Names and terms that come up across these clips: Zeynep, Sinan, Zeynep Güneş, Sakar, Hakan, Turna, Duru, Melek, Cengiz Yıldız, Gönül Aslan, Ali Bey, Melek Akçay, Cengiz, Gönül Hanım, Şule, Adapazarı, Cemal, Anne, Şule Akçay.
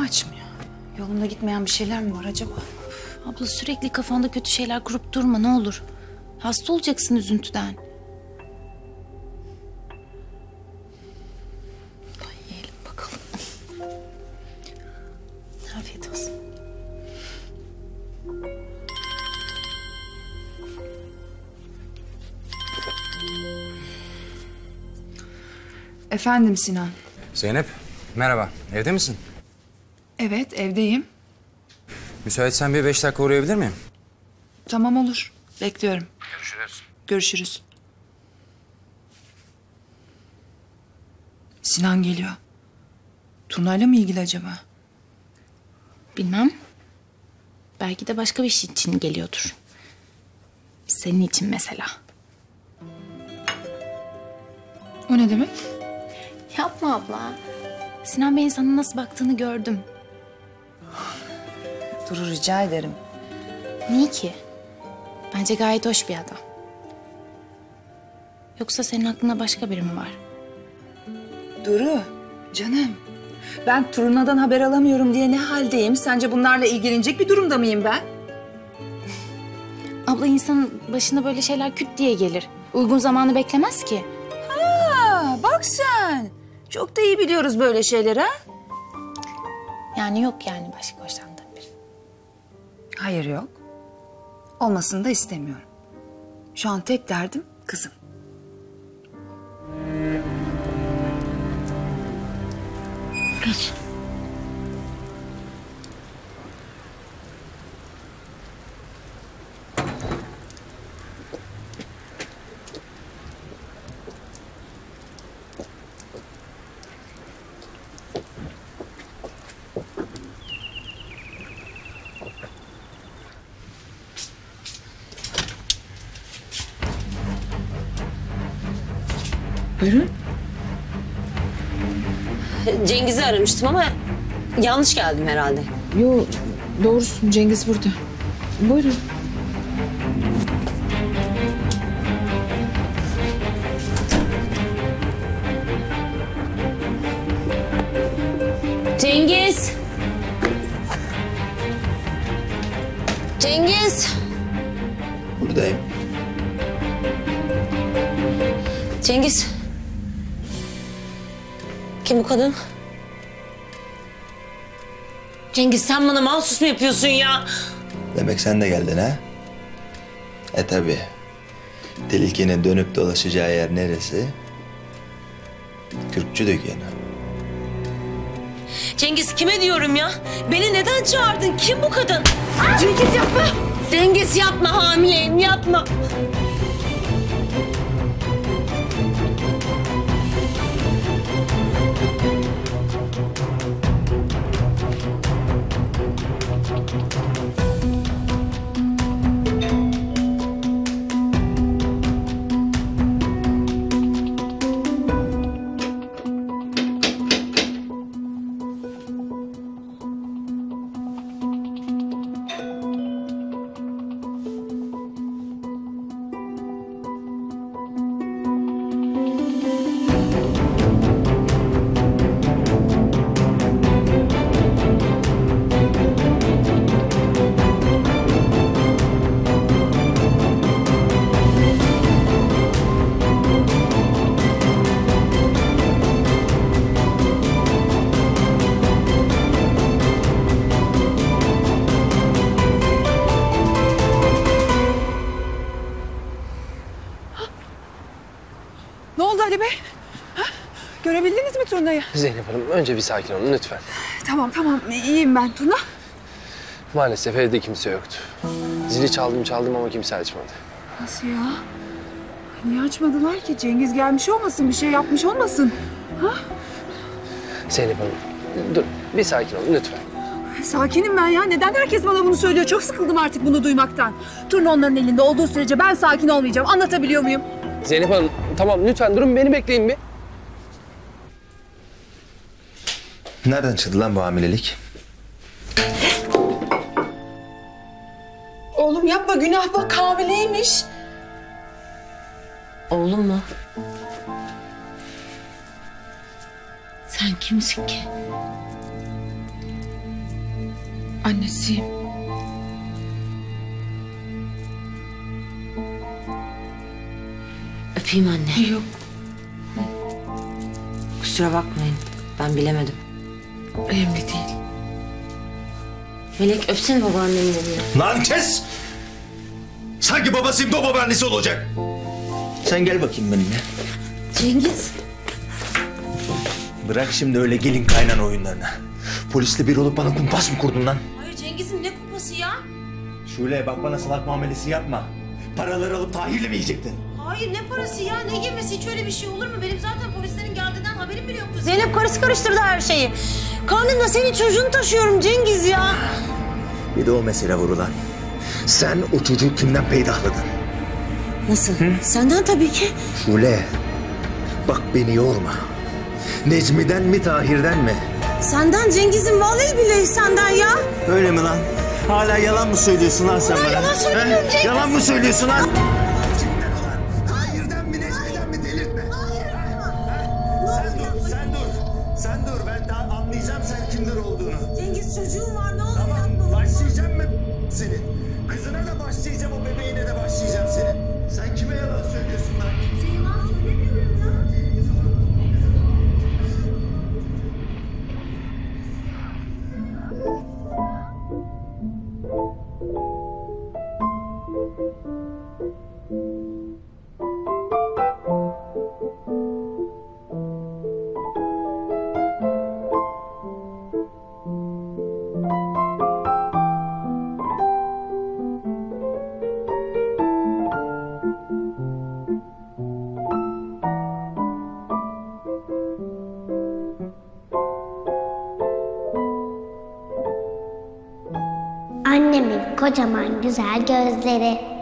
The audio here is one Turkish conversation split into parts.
Açmıyor. Yolunda gitmeyen bir şeyler mi var acaba? Abla sürekli kafanda kötü şeyler kurup durma ne olur. Hasta olacaksın üzüntüden. Ay yiyelim bakalım. Afiyet olsun. Efendim Sinan. Zeynep, merhaba. Evde misin? Evet, evdeyim. Müsaitsen bir 5 dakika uğrayabilir miyim? Tamam olur. Bekliyorum. Görüşürüz. Görüşürüz. Sinan geliyor. Turnayla mı ilgili acaba? Bilmem. Belki de başka bir şey için geliyordur. Senin için mesela. O ne demek? Yapma abla. Sinan Bey'in sana nasıl baktığını gördüm. Duru rica ederim. Niye ki? Bence gayet hoş bir adam. Yoksa senin aklında başka biri mi var? Duru, canım. Ben Turna'dan haber alamıyorum diye ne haldeyim? Sence bunlarla ilgilenecek bir durumda mıyım ben? Abla insanın başına böyle şeyler küt diye gelir. Uygun zamanı beklemez ki. Ha, bak sen. Çok da iyi biliyoruz böyle şeyleri ha? Yani yok yani başka hoşlandığım biri. Hayır yok. Olmasını da istemiyorum. Şu an tek derdim kızım. Geç. Buyurun. Cengiz'i aramıştım ama yanlış geldim herhalde. Yo, doğrusun. Cengiz burada. Buyurun. Cengiz! Cengiz! Buradayım. Cengiz! Kim bu kadın? Cengiz sen bana mahsus mu yapıyorsun ya? Demek sen de geldin ha? E tabii. Tilkinin dönüp dolaşacağı yer neresi? Kürkçü dükkanı. Cengiz kime diyorum ya? Beni neden çağırdın? Kim bu kadın? Aa! Cengiz yapma! Cengiz yapma hamileyim yapma. Görebildiniz mi Tuna'yı? Zeynep Hanım önce bir sakin olun lütfen. Tamam iyiyim ben Tuna. Maalesef evde kimse yoktu. Zili çaldım ama kimse açmadı. Nasıl ya? Niye açmadılar ki? Cengiz gelmiş olmasın, bir şey yapmış olmasın. Ha? Zeynep Hanım dur bir sakin olun lütfen. Sakinim ben ya. Neden herkes bana bunu söylüyor? Çok sıkıldım artık bunu duymaktan. Tuna onların elinde olduğu sürece ben sakin olmayacağım. Anlatabiliyor muyum? Zeynep Hanım tamam lütfen durun beni bekleyin bir. Nereden çıktı lan bu hamilelik? Oğlum yapma günah bak hamileymiş. Oğlum mu? Sen kimsin ki? annesiyim. Öpeyim anne. Yok. Kusura bakmayın. Ben bilemedim. Önemli değil. Melek öpsene babaanneni diye. Lan kes! Sanki babasıyım da o babaannesi olacak. Sen gel bakayım benimle. Cengiz. Bırak şimdi öyle gelin kaynan oyunlarını. Polisle bir olup bana kumpas mı kurdun lan? Hayır Cengiz'im, ne kumpası ya? Şule bak, bana salak muamelesi yapma. Paraları alıp Tahir'le mi yiyecektin? Hayır, ne parası ya, ne yemesi, hiç öyle bir şey olur mu? Benim zaten polislerin geldiğinden haberim bile yoktu. Zeynep karısı karıştırdı her şeyi. Karnında senin çocuğunu taşıyorum Cengiz ya. Bir de o mesele vurulan. Sen o çocuğu kimden peydahladın? Nasıl? Hı? Senden tabii ki. Şule bak, beni yorma. Necmi'den mi, Tahir'den mi? Senden Cengiz'im, vallahi billahi senden ya. Öyle mi lan? Hala yalan mı söylüyorsun lan sen bana? Yalan söylüyorum Cengiz. Yalan mı söylüyorsun lan? Tahir'den mi, Necmi'den mi, delirtme. Sen dur ben daha anlayacağım sen kimler olduğunu. Cengiz, çocuğun var, ne olur tamam, yapma. Tamam, başlayacağım ben senin. Kızına da başlayacağım, o bebeğine de başlayacağım senin. Sen kime yalan söylüyorsun lan? Sen yalan söylemiyorum lan. Annemin kocaman güzel gözleri.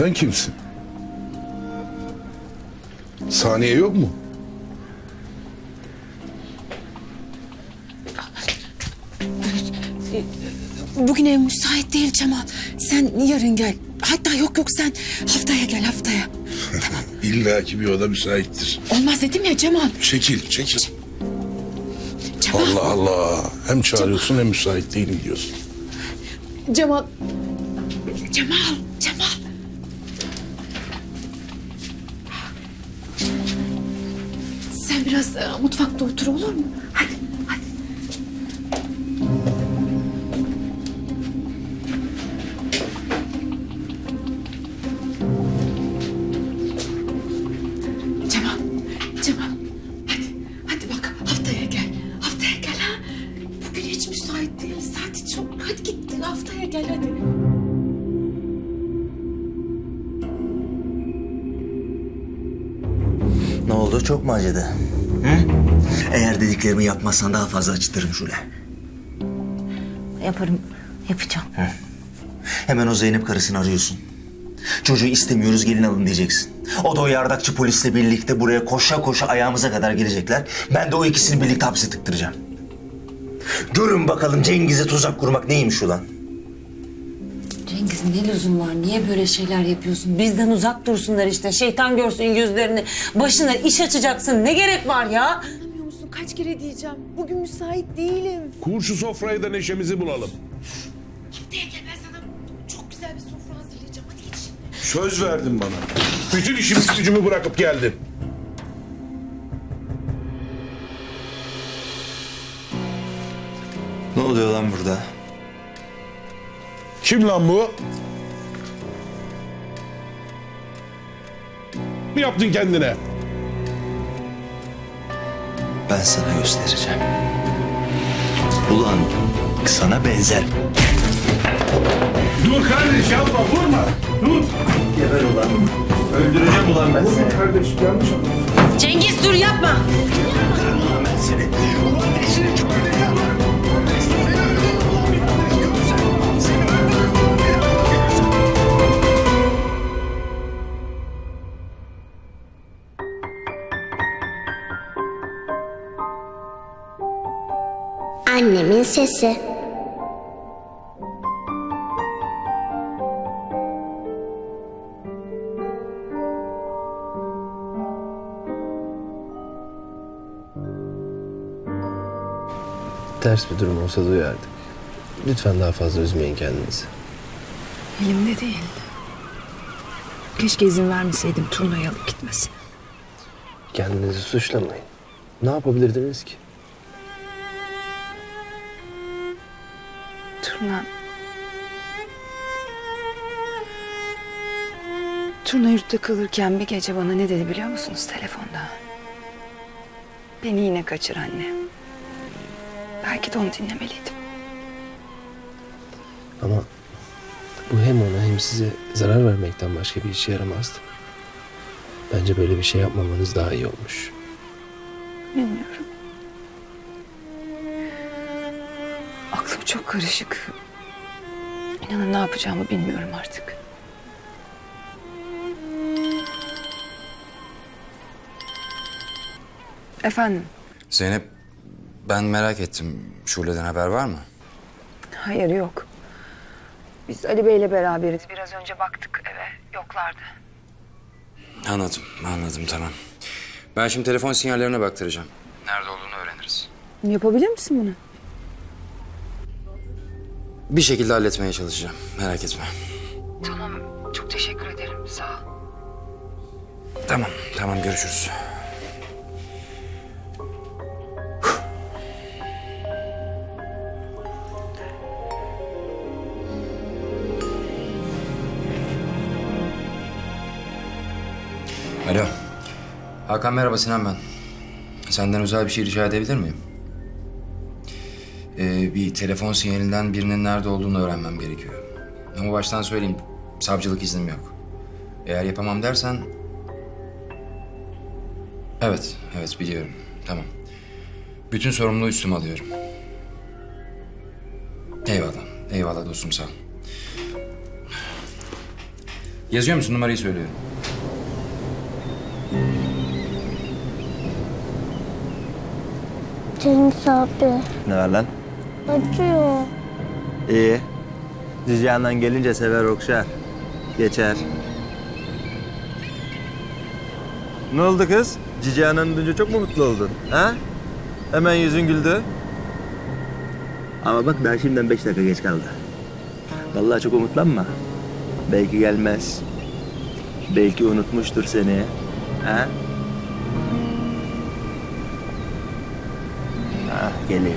Sen kimsin? Saniye yok mu? Bugün ev müsait değil Cemal. Sen yarın gel. Hatta yok sen haftaya gel, haftaya. Tamam. İlla ki bir oda müsaittir. Olmaz dedim ya Cemal. Çekil. Cemal. Allah Allah. Hem çağırıyorsun Cemal, hem müsait değilim diyorsun. Cemal. Biraz mutfakta otur, olur mu? Hadi. Cemal. Hadi bak, haftaya gel. Haftaya gel ha. Bugün hiç müsait değil. Saati çok. Hadi git, haftaya gel hadi. Ne oldu? Çok mu acıdı? Hı? Eğer dediklerimi yapmazsan daha fazla acıtırım Şule. Yapacağım. Hı. Hemen o Zeynep karısını arıyorsun. Çocuğu istemiyoruz, gelin alın diyeceksin. O da o yardakçı polisle birlikte buraya koşa koşa ayağımıza kadar gelecekler. Ben de o ikisini birlikte hapse tıktıracağım. Görün bakalım Cengiz'e tuzak kurmak neymiş ulan? Cengiz, ne lüzum var? Niye böyle şeyler yapıyorsun? Bizden uzak dursunlar işte. Şeytan görsün yüzlerini. Başına iş açacaksın. Ne gerek var ya? Anlamıyor musun? Kaç kere diyeceğim. Bugün müsait değilim. Kur şu sofrayı da neşemizi bulalım. Haftaya gel, ben sana çok güzel bir sofra hazırlayacağım. Hadi git şimdi. Söz verdin bana. Bütün işimi gücümü bırakıp geldim. Ne oluyor lan burada? Kim lan bu? Ne yaptın kendine? Ben sana göstereceğim. Ulan sana benzer. Dur kardeş, yapma, vurma. Dur. Geber ulan. Öldüreceğim ulan ben seni. Vurma kardeş, yanlış yapma. Cengiz dur, yapma. Kırın ulan ben seni. Ulan eşini çok öldüreceğim. Kardeş seni öldüreceğim. Annemin sesi. Ters bir durum olsa duyardık. Lütfen daha fazla üzmeyin kendinizi. Elimde değil. Keşke izin vermeseydim Turna'ya alıp gitmesine. Kendinizi suçlamayın. Ne yapabilirdiniz ki? Turna yurtta kalırken bir gece bana ne dedi biliyor musunuz telefonda? Beni yine kaçır anne. Belki de onu dinlemeliydim. Ama bu hem ona hem size zarar vermekten başka bir işe yaramazdı. Bence böyle bir şey yapmamanız daha iyi olmuş. Bilmiyorum. Aklım çok karışık. İnanın ne yapacağımı bilmiyorum artık. Efendim? Zeynep, ben merak ettim. Şule'den haber var mı? Hayır, yok. Biz Ali Bey'le beraberiz. Biraz önce baktık eve, yoklardı. Anladım, anladım, tamam. Ben şimdi telefon sinyallerine baktıracağım. Nerede olduğunu öğreniriz. Yapabilir misin bunu? Bir şekilde halletmeye çalışacağım. Merak etme. Tamam. Çok teşekkür ederim. Sağ ol. Tamam. Tamam. Görüşürüz. Alo. Hakan merhaba. Sinan ben. Senden özel bir şey rica edebilir miyim? Bir telefon sinyalinden birinin nerede olduğunu öğrenmem gerekiyor. Ama baştan söyleyeyim, savcılık iznim yok. Eğer yapamam dersen... Evet, evet biliyorum. Tamam. Bütün sorumluluğu üstüme alıyorum. Eyvallah, eyvallah dostum sağ ol. Yazıyor musun? Numarayı söylüyorum. Cengiz abi. Ne var lan? Acıyor. İyi. Cicağından gelince sever okşar. Geçer. Ne oldu kız? Cicağından dünce çok mu mutlu oldun? Ha? Hemen yüzün güldü. Ama bak ben şimdiden 5 dakika geç kaldı. Vallahi çok umutlanma. Belki gelmez. Belki unutmuştur seni. Ha? Ha, geliyor.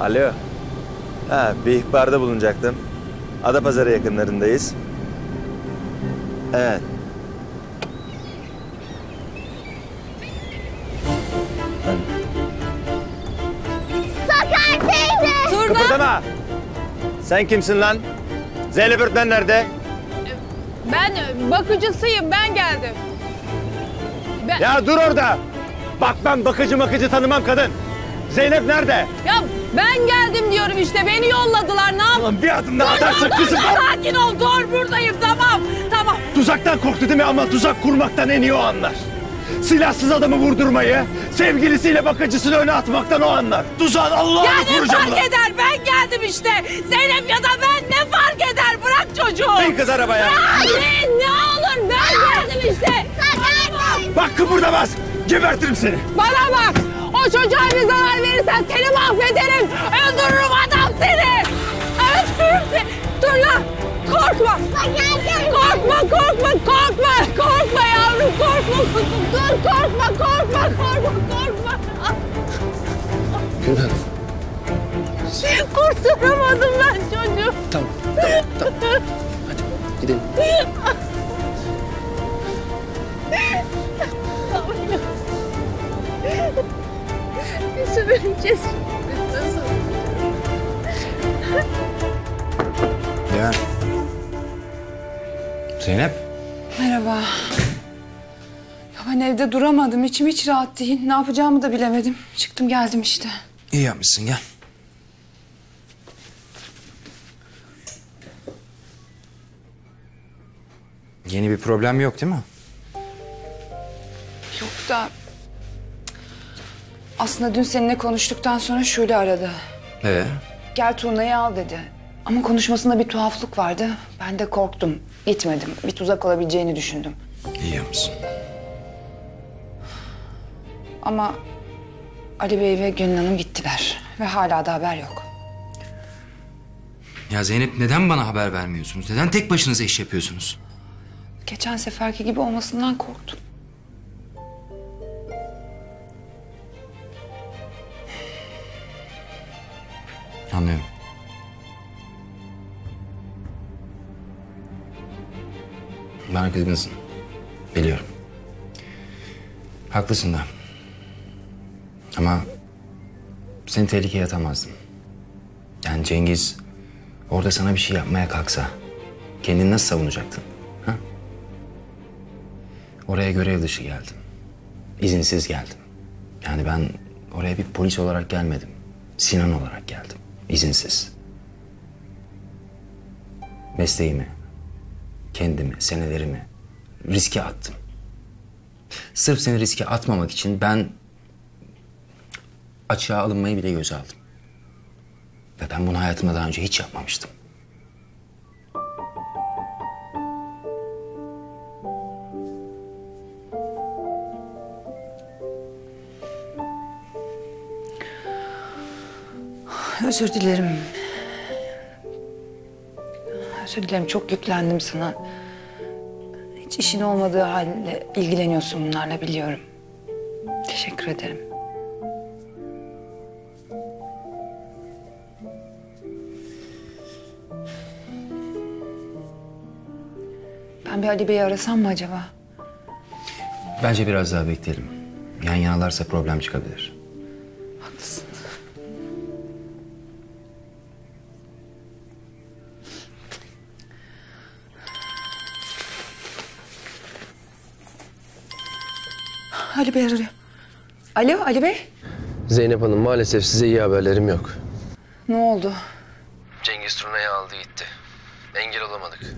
Alo. Ha, bir ihbarda bulunacaktım. Adapazarı yakınlarındayız. Evet. Sakar teyze! Turna! Kıpırdama! Sen kimsin lan? Zeynep öğretmen nerede? Ben bakıcısıyım, ben geldim. Ya dur orada! Bak ben bakıcı tanımam kadın. Zeynep nerede? Ya ben geldim diyorum işte, beni yolladılar, ne yapayım? Tamam, bir adım daha atarsın kızım. Sakin ol, dur buradayım, tamam, tamam. Tuzaktan korktu değil mi ama tuzak kurmaktan en iyi o anlar. Silahsız adamı vurdurmayı, sevgilisiyle bakıcısını öne atmaktan o anlar. Tuzağın Allah'ını kuracağım. Ya ne fark eder, ben geldim işte. Zeynep ya da ben, ne fark eder, bırak çocuğu. Bin kız arabaya. Hayır, ne olur, ben geldim işte. Sakın. Bak kıpırdamaz, gebertirim seni. Bana bak, o çocuğa bir zarar verirsen seni mahvederim. Öldürürüm adam seni. Öldürürüm seni. Dur lan, korkma. Korkma yavrum, korkma kuzum. Dur, korkma. Gönül Hanım. Kurtaramadım ben çocuğu. Tamam. Hadi gidelim. Yüzü benim kesin. Ya. Zeynep. Merhaba. Ya ben evde duramadım. İçim hiç rahat değil. Ne yapacağımı da bilemedim. Çıktım geldim işte. İyi yapmışsın gel. Yeni bir problem yok değil mi? Yok da... Aslında dün seninle konuştuktan sonra Şule aradı. Gel Turna'yı al dedi. Ama konuşmasında bir tuhaflık vardı. Ben de korktum. Gitmedim. Bir tuzak olabileceğini düşündüm. İyi yapmışsın. Ama Ali Bey ve Gönül Hanım gittiler. Ve hala da haber yok. Ya Zeynep, neden bana haber vermiyorsunuz? Neden tek başınıza iş yapıyorsunuz? Geçen seferki gibi olmasından korktum. Anlıyorum. Ben hak edilmesin. Biliyorum. Haklısın da. Ama seni tehlikeye atamazdım. Yani Cengiz orada sana bir şey yapmaya kalksa kendini nasıl savunacaktın? Ha? Oraya görev dışı geldim. İzinsiz geldim. Yani ben oraya bir polis olarak gelmedim. Sinan olarak geldim. İzinsiz. Mesleğimi, kendimi, senelerimi riske attım. Sırf seni riske atmamak için ben açığa alınmayı bile göze aldım. Ve ben bunu hayatımda daha önce hiç yapmamıştım. Özür dilerim. Özür dilerim, çok yüklendim sana. Hiç işin olmadığı halde ilgileniyorsun bunlarla, biliyorum. Teşekkür ederim. Ben bir Ali Bey'i arasam mı acaba? Bence biraz daha bekleyelim. Yan yanalarsa problem çıkabilir. Haklısın. Ali Bey arıyor. Alo, Ali Bey. Zeynep Hanım, maalesef size iyi haberlerim yok. Ne oldu? Cengiz Turna'yı aldı gitti. Engel olamadık.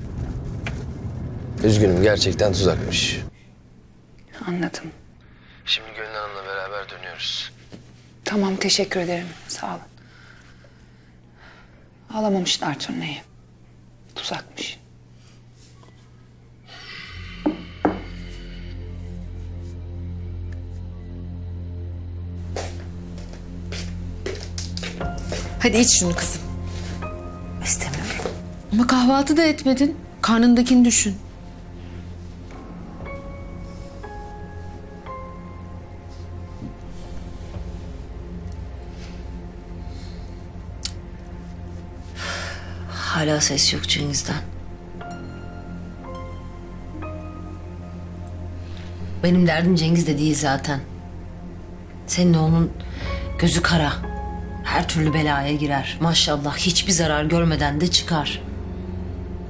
Üzgünüm, gerçekten tuzakmış. Anladım. Şimdi Gönül Hanım'la beraber dönüyoruz. Tamam, teşekkür ederim. Sağ olun. Alamamışlar Turna'yı. Tuzakmış. Hadi iç şunu kızım. İstemiyorum. Ama kahvaltı da etmedin. Karnındakini düşün. Hala ses yok Cengiz'den. Benim derdim Cengiz de değil zaten. Senin oğlunun gözü kara. Her türlü belaya girer. Maşallah hiçbir zarar görmeden de çıkar.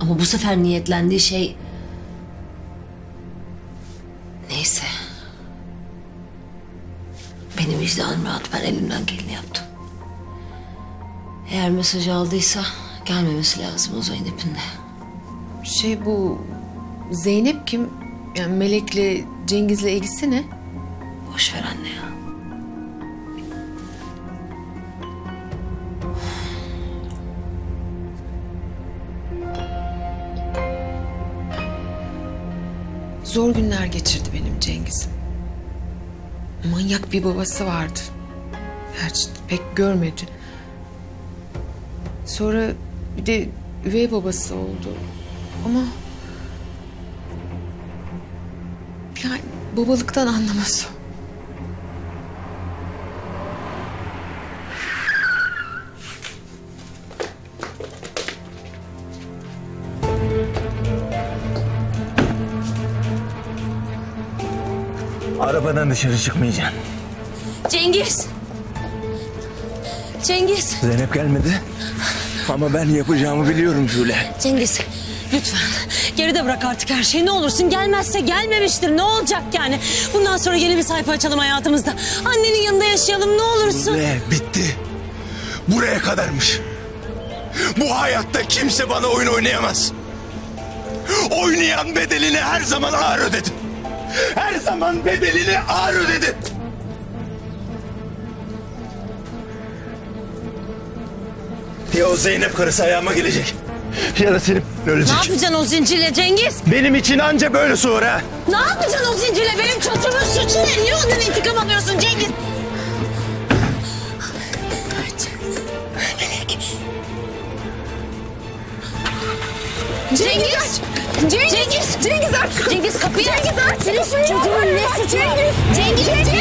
Ama bu sefer niyetlendiği şey... Neyse. Benim vicdanım rahat. Ben elimden geleni yaptım. Eğer mesajı aldıysa gelmemesi lazım o Zeynep'in de. Bu... Zeynep kim? Yani Melek'le Cengiz'le ilgisi ne? Boş ver anne ya. Zor günler geçirdi benim Cengiz'im. Manyak bir babası vardı. Gerçi pek görmedi. Sonra bir de üvey babası oldu. Ama... Yani babalıktan anlamaz o. Arabadan dışarı çıkmayacaksın. Cengiz! Cengiz! Zeynep gelmedi. Ama ben yapacağımı biliyorum Şule. Cengiz, lütfen. Geride bırak artık her şeyi. Ne olursun, gelmezse gelmemiştir. Ne olacak yani? Bundan sonra yeni bir sayfa açalım hayatımızda. Annenin yanında yaşayalım, ne olursun. Şule, bitti. Buraya kadarmış. Bu hayatta kimse bana oyun oynayamaz. Oynayan bedelini her zaman ağır ödedi. Her zaman bedelini ağır ödedi. Ya o Zeynep karısı ayağıma gelecek. Ya da Selim ölecek. Ne yapacaksın o zincirle Cengiz? Benim için anca böyle soğur ha. Ne yapacaksın o zincirle? Benim çocuğumun suçu ne? Niye ondan intikam alıyorsun Cengiz? Cengiz! Cengiz! Cengiz aç! Cengiz kapıyı aç! Cengiz aç! Çocuğun ne suçu? Cengiz! Cengiz!